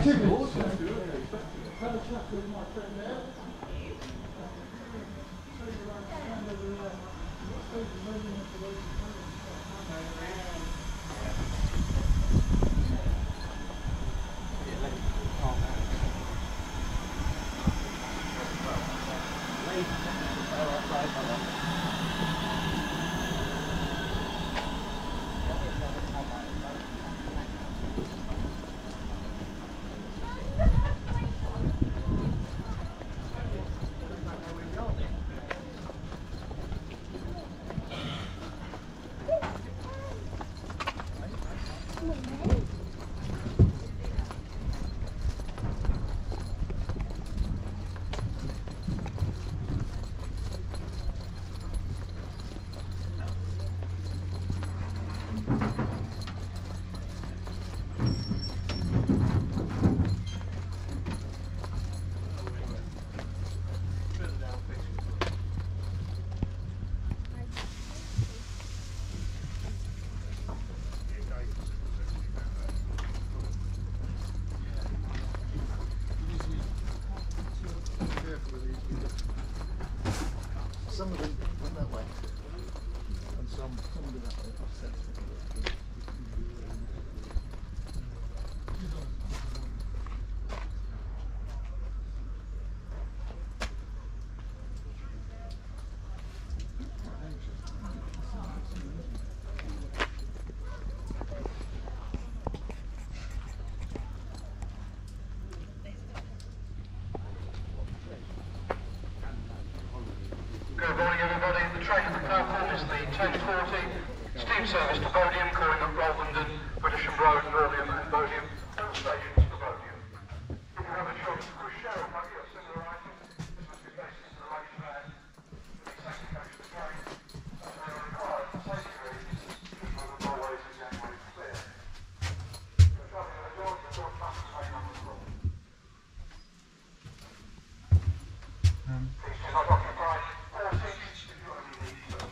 activities. Some of them went that way, and some of them that way offset. Service to Bodiam, calling at Rolvenden, British Road, Northiam and Bodiam. All stations to Bodiam. If you have a choice to push share or money or similar item, this must be based on the relation there. The sanctification of carried, as they are required for safety reasons, the doorways and gangways clear. For travelling on the doors, the doors must remain on the floor. Please do not occupy all seats if you only need them.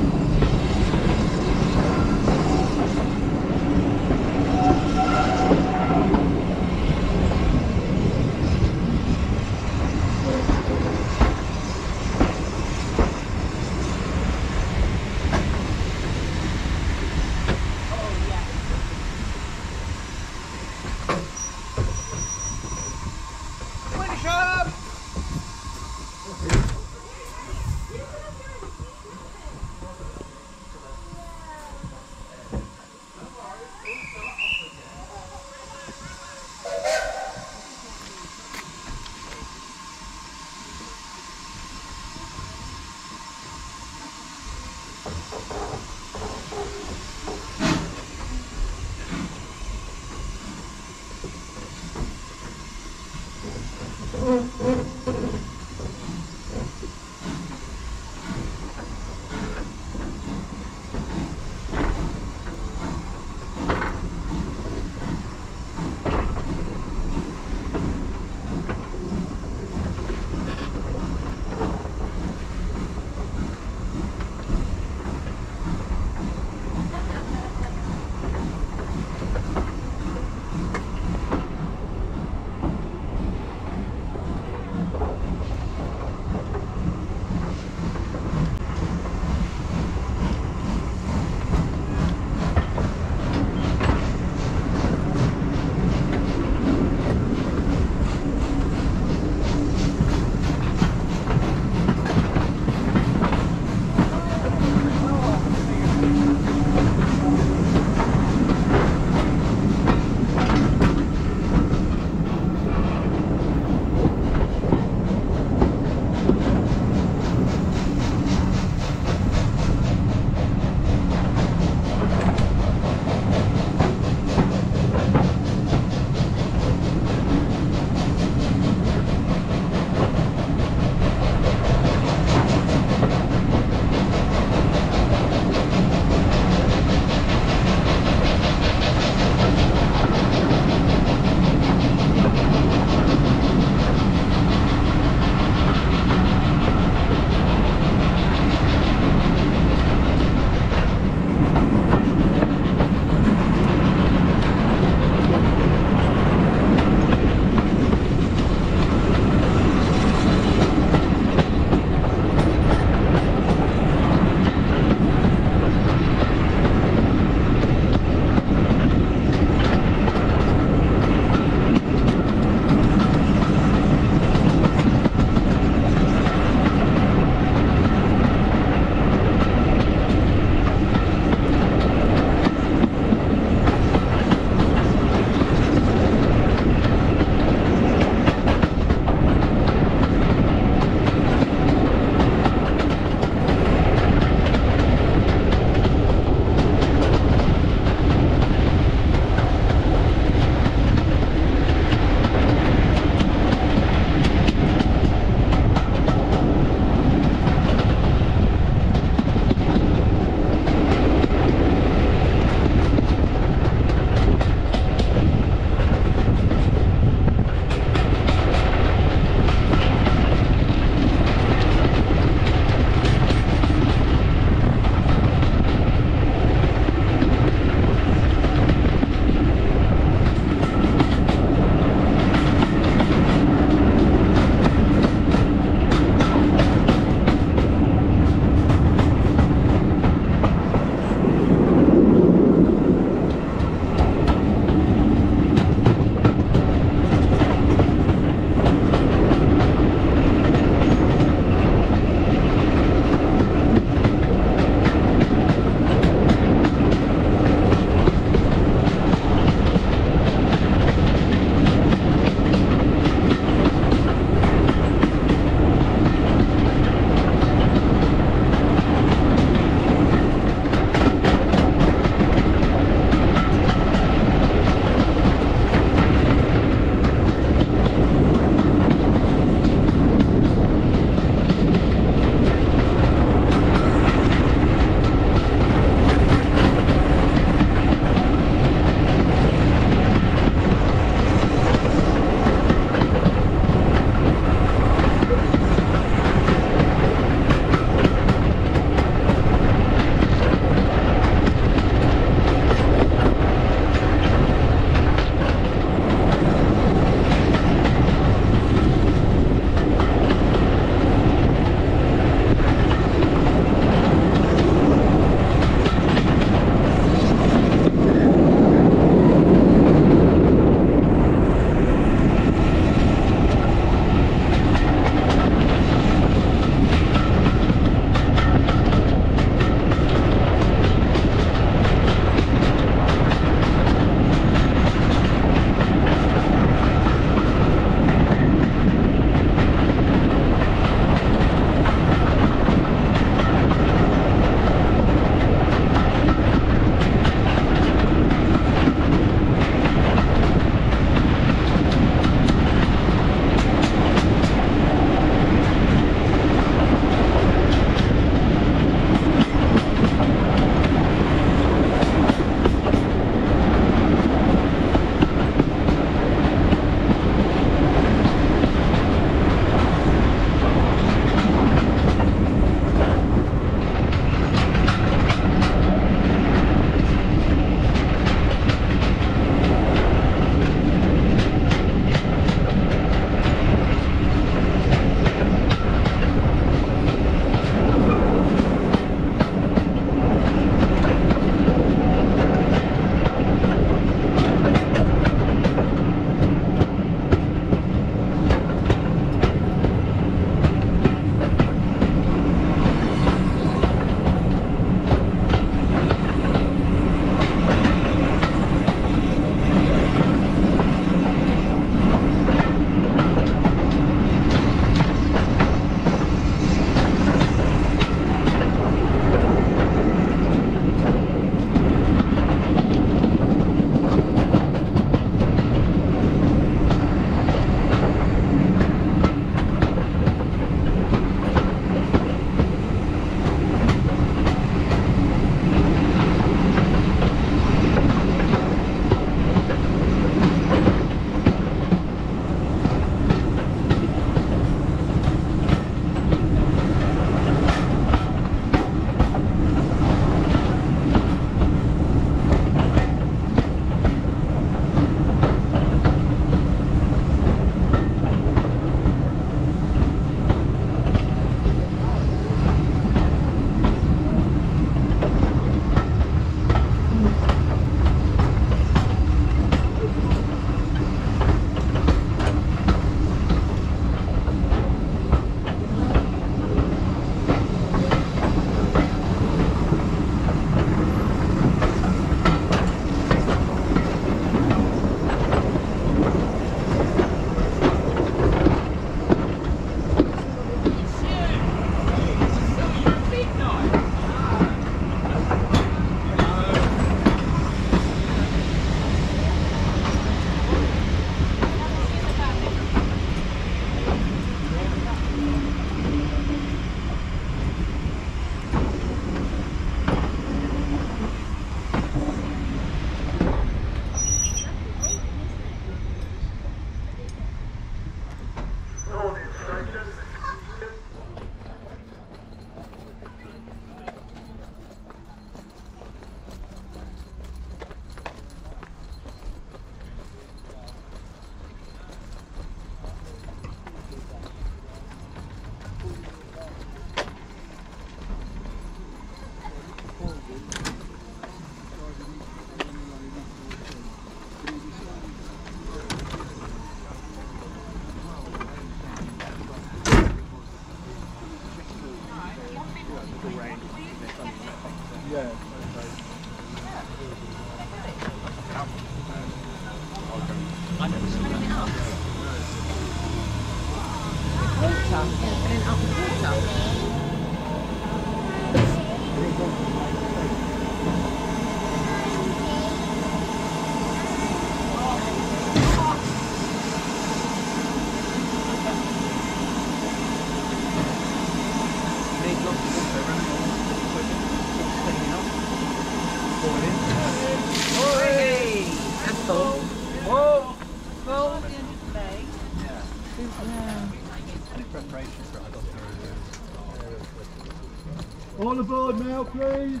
On the board now, please.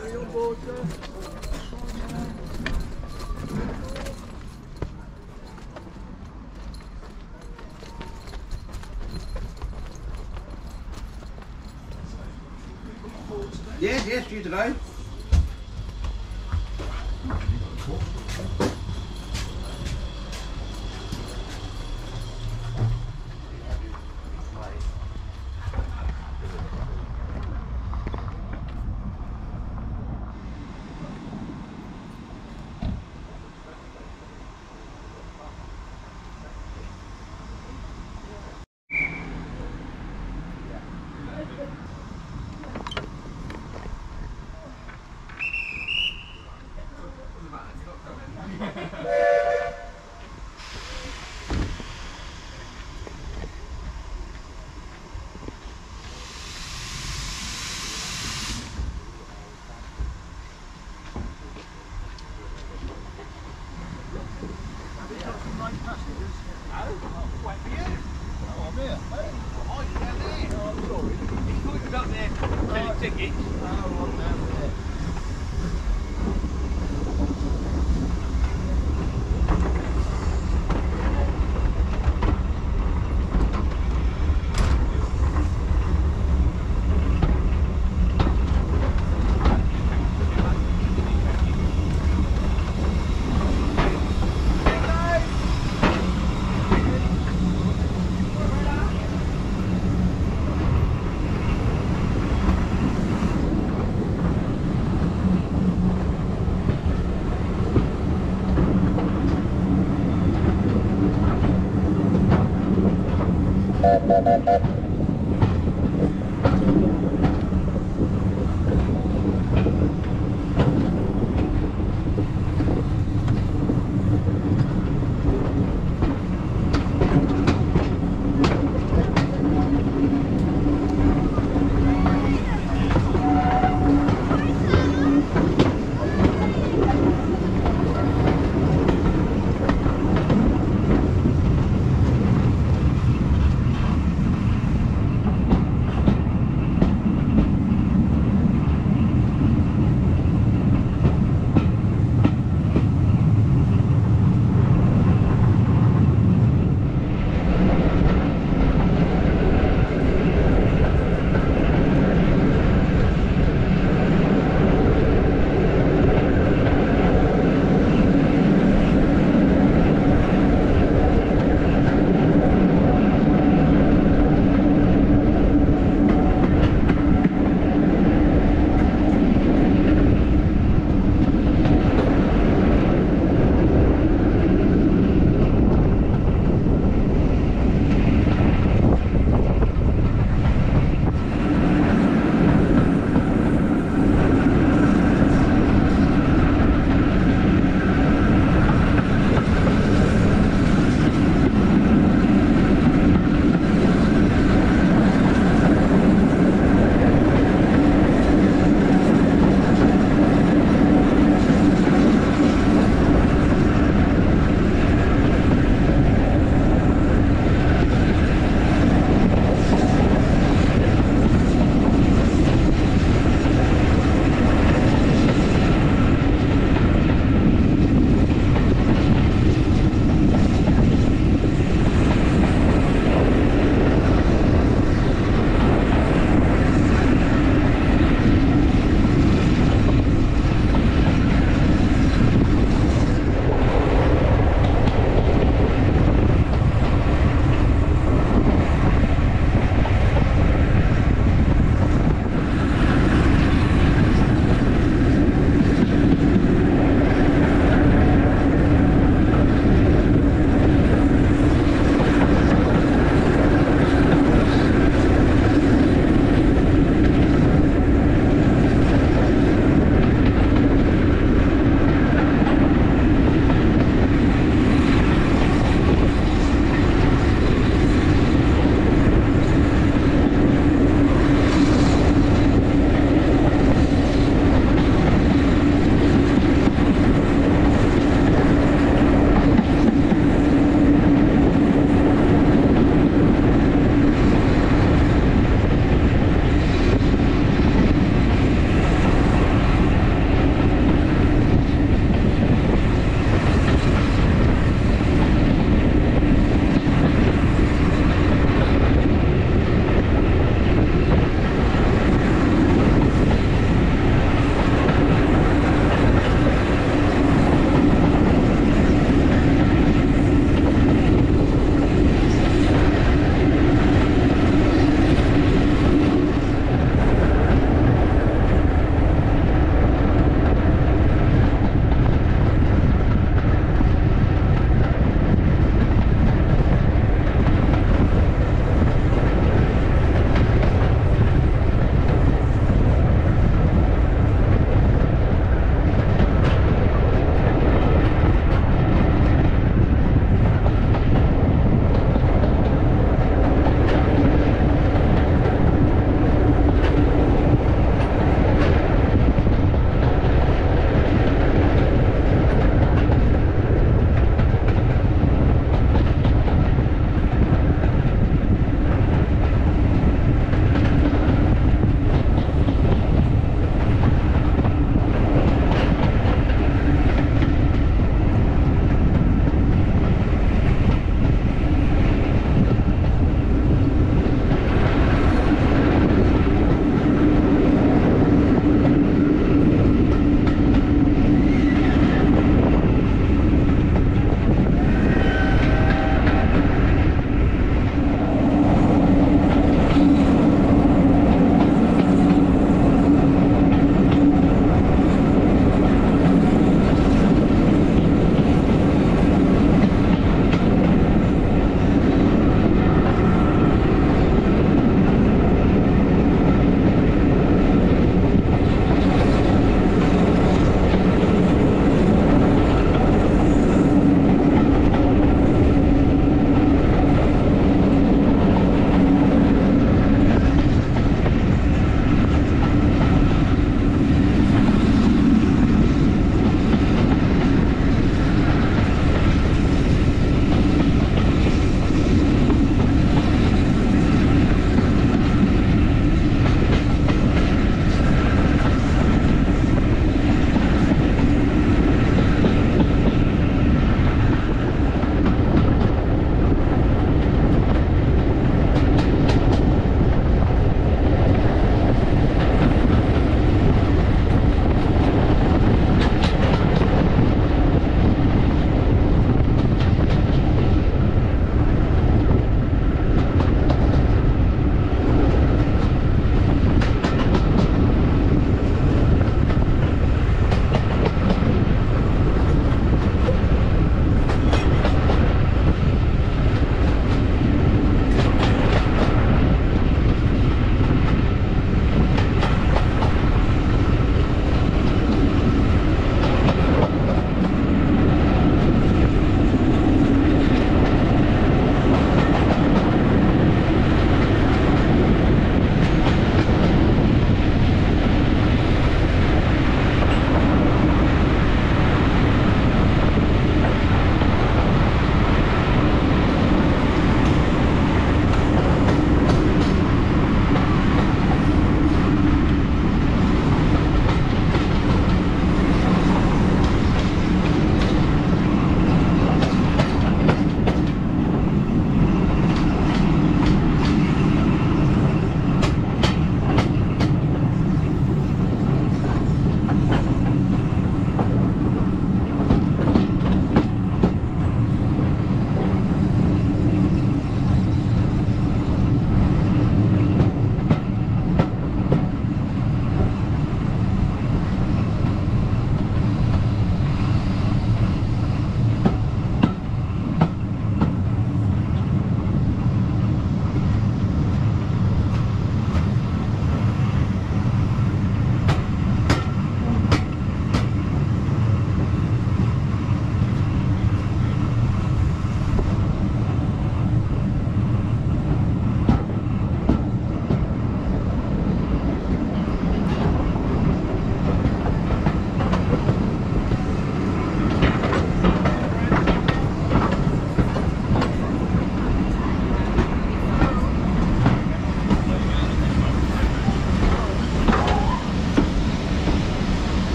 Are you on board, sir? Yes, yes, due today.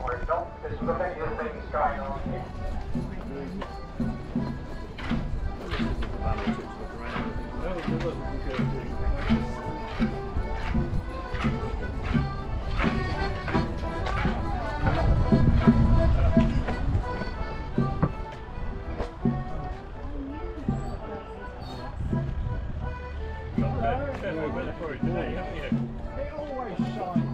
or don't just look at your things trying on here. They always shine.